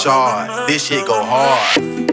Shard, this shit go hard.